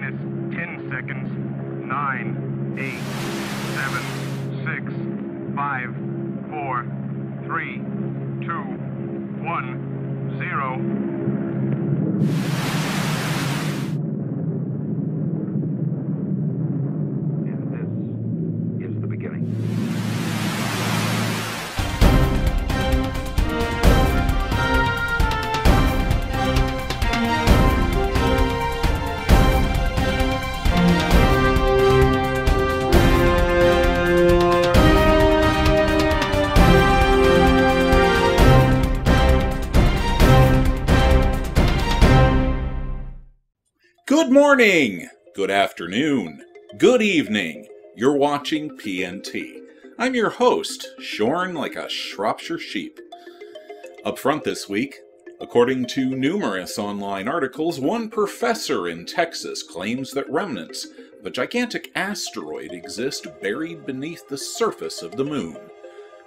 minus 10 seconds, 9, 8, 7, 6, 5, 4, 3, 2, 1, 0. Good morning, good afternoon, good evening. You're watching PNT. I'm your host, shorn like a Shropshire sheep. Up front this week, according to numerous online articles, one professor in Texas claims that remnants of a gigantic asteroid exist buried beneath the surface of the moon.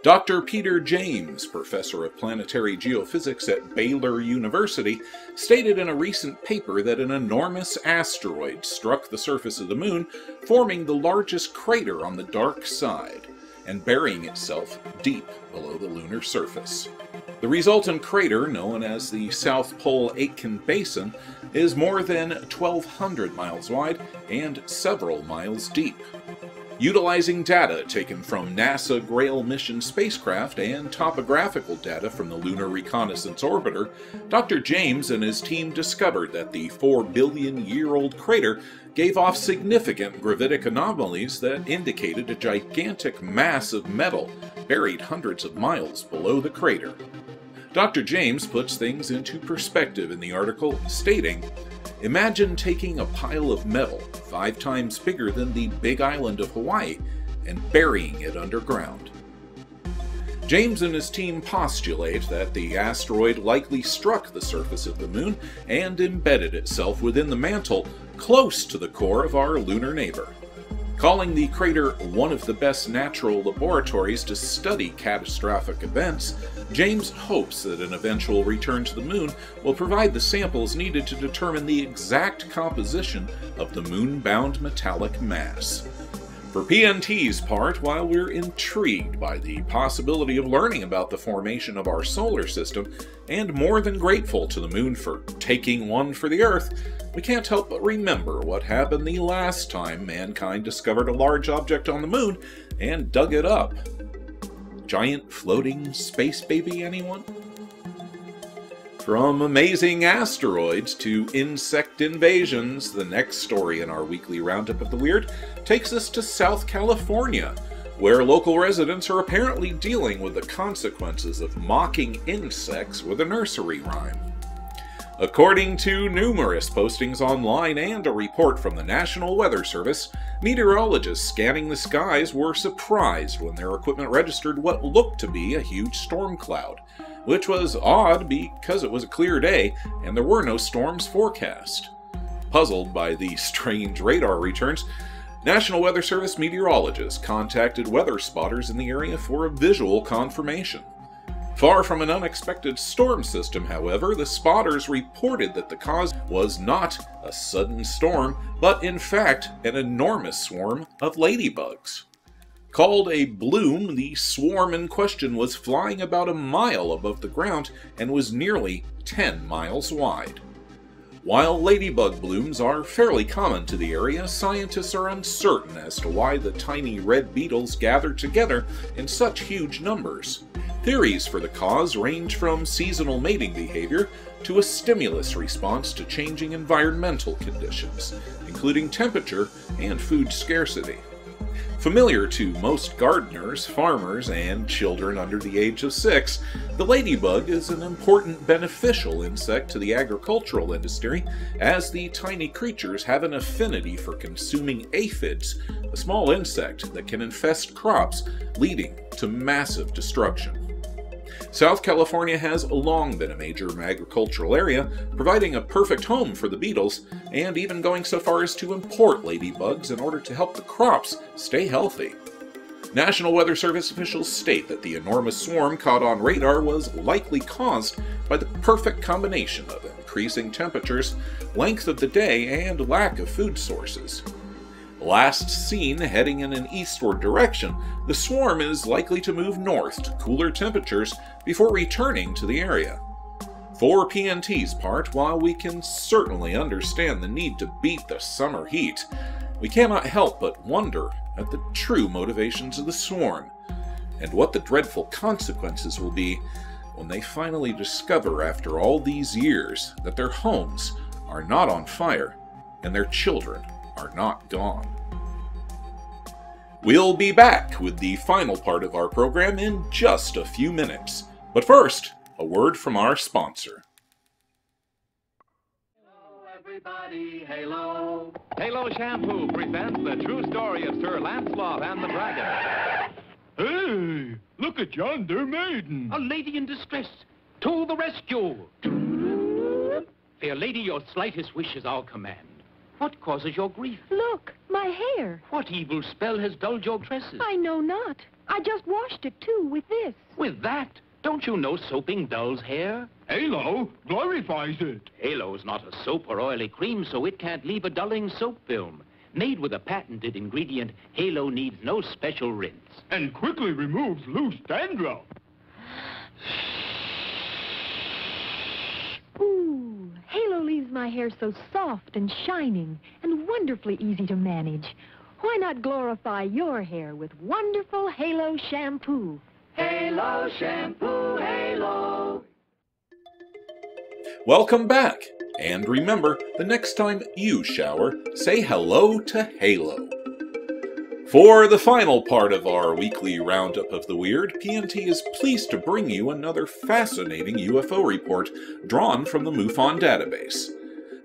Dr. Peter James, professor of planetary geophysics at Baylor University, stated in a recent paper that an enormous asteroid struck the surface of the moon, forming the largest crater on the dark side and burying itself deep below the lunar surface. The resultant crater, known as the South Pole-Aitken Basin, is more than 1,200 miles wide and several miles deep. Utilizing data taken from NASA GRAIL mission spacecraft and topographical data from the Lunar Reconnaissance Orbiter, Dr. James and his team discovered that the 4-billion-year-old crater gave off significant gravitic anomalies that indicated a gigantic mass of metal buried hundreds of miles below the crater. Dr. James puts things into perspective in the article, stating, "Imagine taking a pile of metal 5 times bigger than the Big Island of Hawaii and burying it underground." James and his team postulate that the asteroid likely struck the surface of the moon and embedded itself within the mantle close to the core of our lunar neighbor. Calling the crater one of the best natural laboratories to study catastrophic events, James hopes that an eventual return to the moon will provide the samples needed to determine the exact composition of the moon-bound metallic mass. For PNT's part, while we're intrigued by the possibility of learning about the formation of our solar system, and more than grateful to the moon for taking one for the Earth, we can't help but remember what happened the last time mankind discovered a large object on the moon and dug it up. Giant floating space baby, anyone? From amazing asteroids to insect invasions, the next story in our weekly roundup of the weird takes us to South California, where local residents are apparently dealing with the consequences of mocking insects with a nursery rhyme. According to numerous postings online and a report from the National Weather Service, meteorologists scanning the skies were surprised when their equipment registered what looked to be a huge storm cloud, which was odd because it was a clear day and there were no storms forecast. Puzzled by the strange radar returns, National Weather Service meteorologists contacted weather spotters in the area for a visual confirmation. Far from an unexpected storm system, however, the spotters reported that the cause was not a sudden storm, but in fact an enormous swarm of ladybugs. Called a bloom, the swarm in question was flying about a mile above the ground and was nearly 10 miles wide. While ladybug blooms are fairly common to the area, scientists are uncertain as to why the tiny red beetles gathered together in such huge numbers. Theories for the cause range from seasonal mating behavior to a stimulus response to changing environmental conditions, including temperature and food scarcity. Familiar to most gardeners, farmers, and children under the age of 6, the ladybug is an important beneficial insect to the agricultural industry, as the tiny creatures have an affinity for consuming aphids, a small insect that can infest crops, leading to massive destruction. South California has long been a major agricultural area, providing a perfect home for the beetles, and even going so far as to import ladybugs in order to help the crops stay healthy. National Weather Service officials state that the enormous swarm caught on radar was likely caused by the perfect combination of increasing temperatures, length of the day, and lack of food sources. Last seen heading in an eastward direction, the swarm is likely to move north to cooler temperatures before returning to the area. For PNT's part, while we can certainly understand the need to beat the summer heat, we cannot help but wonder at the true motivations of the swarm, and what the dreadful consequences will be when they finally discover after all these years that their homes are not on fire and their children are not gone. We'll be back with the final part of our program in just a few minutes, but first, a word from our sponsor. Hello everybody, Halo. Halo Shampoo presents the true story of Sir Lancelot and the Dragon. Hey, look at yonder maiden. A lady in distress, to the rescue. Fair lady, your slightest wish is our command. What causes your grief? Look, my hair. What evil spell has dulled your tresses? I know not. I just washed it too with this. With that? Don't you know soaping dulls hair? Halo glorifies it. Halo's not a soap or oily cream, so it can't leave a dulling soap film. Made with a patented ingredient, Halo needs no special rinse. And quickly removes loose dandruff. Ooh, Halo leaves my hair so soft and shining and wonderfully easy to manage. Why not glorify your hair with wonderful Halo shampoo? Halo Shampoo, Halo! Welcome back, and remember, the next time you shower, say hello to Halo. For the final part of our weekly roundup of the weird, PNT is pleased to bring you another fascinating UFO report drawn from the MUFON database.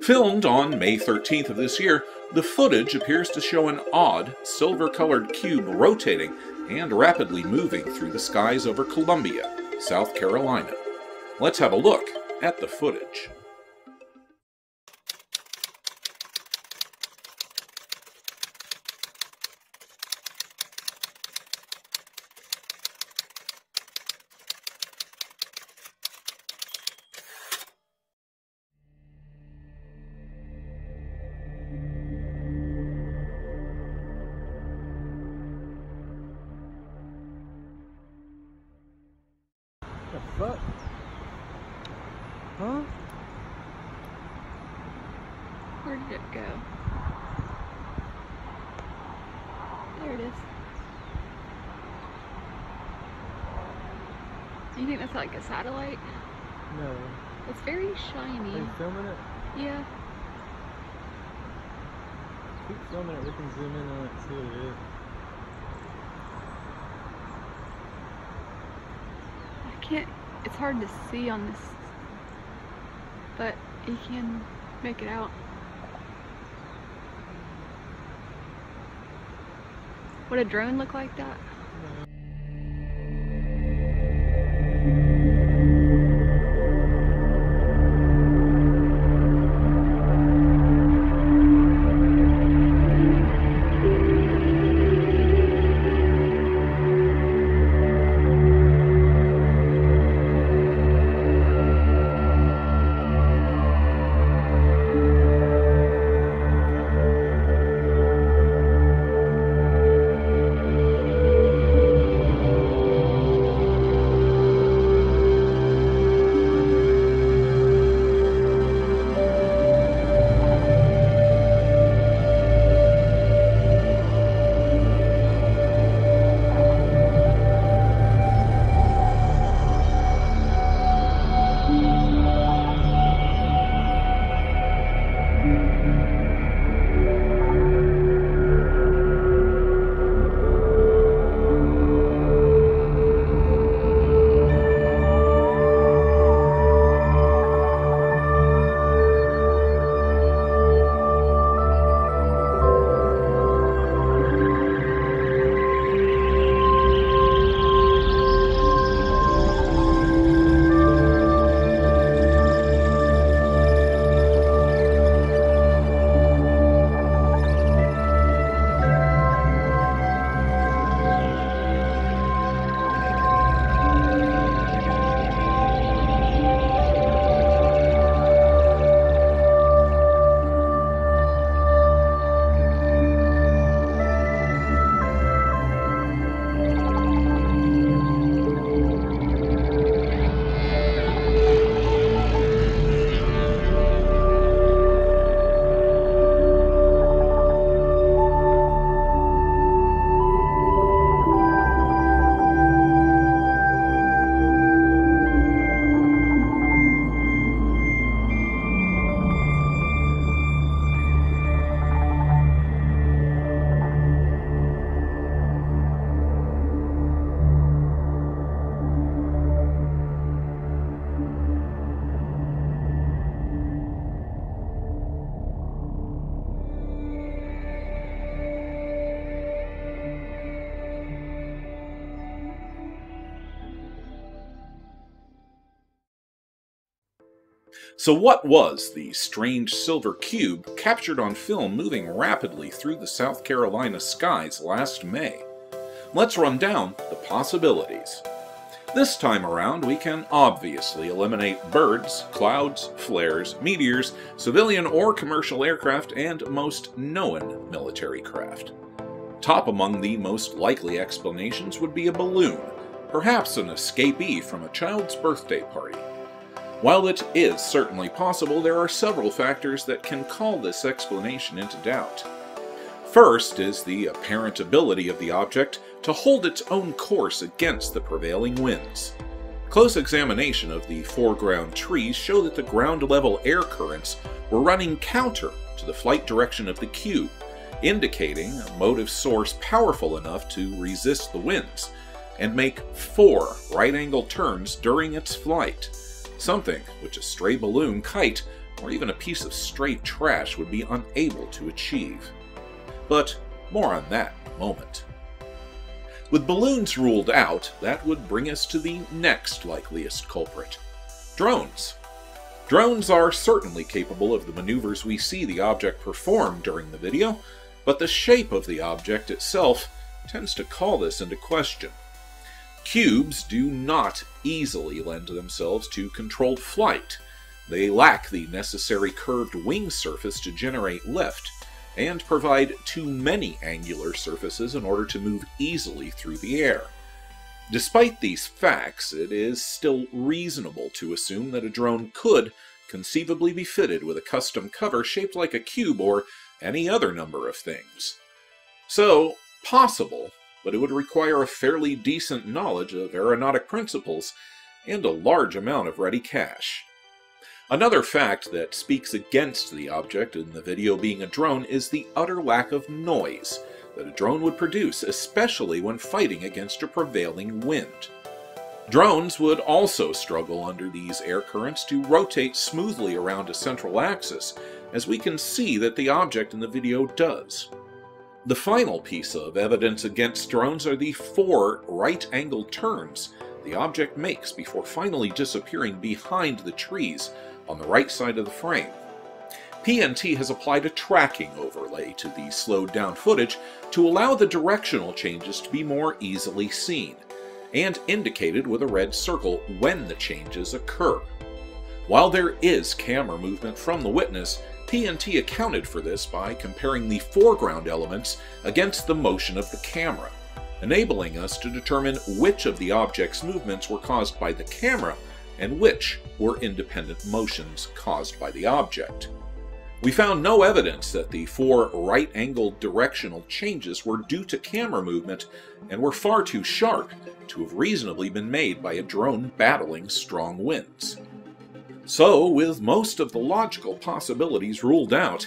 Filmed on May 13th of this year, the footage appears to show an odd, silver-colored cube rotating and rapidly moving through the skies over Columbia, South Carolina. Let's have a look at the footage. What the fuck? Huh? Where did it go? There it is. Do you think that's like a satellite? No. It's very shiny. Are you filming it? Yeah. Keep filming it, we can zoom in on it and see what it is. It's hard to see on this, but you can make it out. Would a drone look like that? So what was the strange silver cube captured on film moving rapidly through the South Carolina skies last May? Let's run down the possibilities. This time around, we can obviously eliminate birds, clouds, flares, meteors, civilian or commercial aircraft, and most known military craft. Top among the most likely explanations would be a balloon, perhaps an escapee from a child's birthday party. While it is certainly possible, there are several factors that can call this explanation into doubt. First is the apparent ability of the object to hold its own course against the prevailing winds. Close examination of the foreground trees show that the ground-level air currents were running counter to the flight direction of the cube, indicating a motive source powerful enough to resist the winds and make 4 right-angle turns during its flight, something which a stray balloon, kite, or even a piece of stray trash would be unable to achieve. But more on that in a moment. With balloons ruled out, that would bring us to the next likeliest culprit: drones. Drones are certainly capable of the maneuvers we see the object perform during the video, but the shape of the object itself tends to call this into question. Cubes do not easily lend themselves to controlled flight. They lack the necessary curved wing surface to generate lift, and provide too many angular surfaces in order to move easily through the air. Despite these facts, it is still reasonable to assume that a drone could conceivably be fitted with a custom cover shaped like a cube or any other number of things. So, possible, but it would require a fairly decent knowledge of aeronautic principles and a large amount of ready cash. Another fact that speaks against the object in the video being a drone is the utter lack of noise that a drone would produce, especially when fighting against a prevailing wind. Drones would also struggle under these air currents to rotate smoothly around a central axis, as we can see that the object in the video does. The final piece of evidence against drones are the 4 right-angle turns the object makes before finally disappearing behind the trees on the right side of the frame. PNT has applied a tracking overlay to the slowed down footage to allow the directional changes to be more easily seen, and indicated with a red circle when the changes occur. While there is camera movement from the witness, PNT accounted for this by comparing the foreground elements against the motion of the camera, enabling us to determine which of the object's movements were caused by the camera and which were independent motions caused by the object. We found no evidence that the 4 right-angled directional changes were due to camera movement and were far too sharp to have reasonably been made by a drone battling strong winds. So, with most of the logical possibilities ruled out,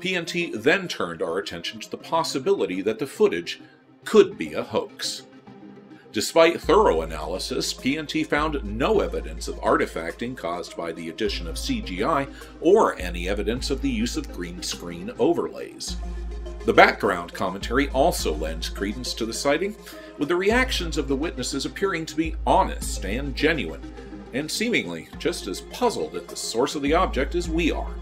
PNT then turned our attention to the possibility that the footage could be a hoax. Despite thorough analysis, PNT found no evidence of artifacting caused by the addition of CGI or any evidence of the use of green screen overlays. The background commentary also lends credence to the sighting, with the reactions of the witnesses appearing to be honest and genuine, and seemingly just as puzzled at the source of the object as we are.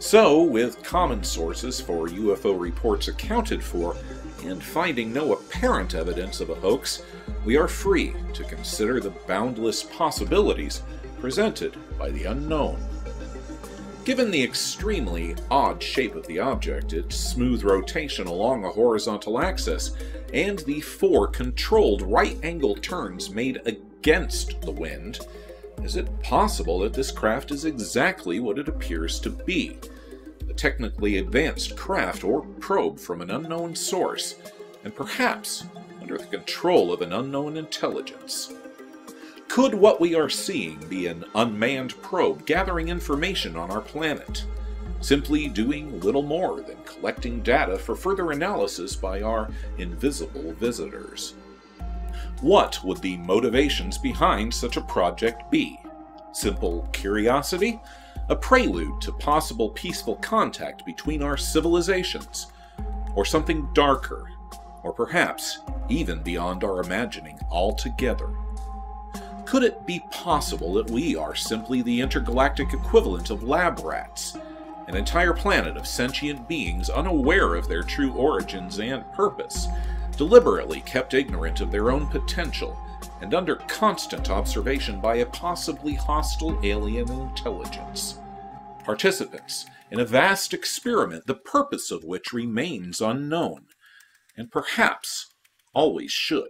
So, with common sources for UFO reports accounted for, and finding no apparent evidence of a hoax, we are free to consider the boundless possibilities presented by the unknown. Given the extremely odd shape of the object, its smooth rotation along a horizontal axis, and the 4 controlled right-angled turns made against the wind, is it possible that this craft is exactly what it appears to be? A technically advanced craft or probe from an unknown source, and perhaps under the control of an unknown intelligence. Could what we are seeing be an unmanned probe gathering information on our planet, simply doing little more than collecting data for further analysis by our invisible visitors? What would the motivations behind such a project be? Simple curiosity? A prelude to possible peaceful contact between our civilizations, or something darker, or perhaps even beyond our imagining altogether. Could it be possible that we are simply the intergalactic equivalent of lab rats? An entire planet of sentient beings unaware of their true origins and purpose, deliberately kept ignorant of their own potential, and under constant observation by a possibly hostile alien intelligence. Participants in a vast experiment, the purpose of which remains unknown, and perhaps always should.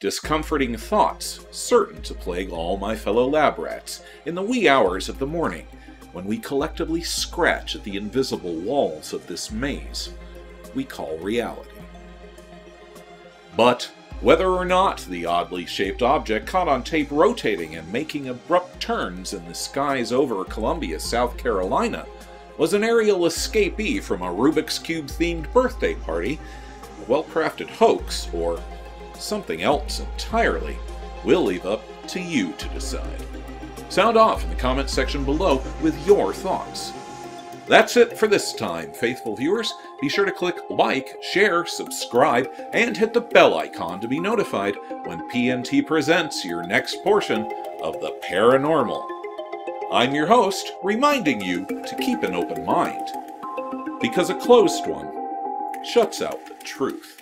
Discomforting thoughts, certain to plague all my fellow lab rats, in the wee hours of the morning, when we collectively scratch at the invisible walls of this maze we call reality. But whether or not the oddly shaped object caught on tape rotating and making abrupt turns in the skies over Columbia, South Carolina, was an aerial escapee from a Rubik's Cube-themed birthday party, a well-crafted hoax, or something else entirely, we'll leave up to you to decide. Sound off in the comments section below with your thoughts. That's it for this time, faithful viewers. Be sure to click like, share, subscribe, and hit the bell icon to be notified when PNT presents your next portion of the paranormal. I'm your host, reminding you to keep an open mind, because a closed one shuts out the truth.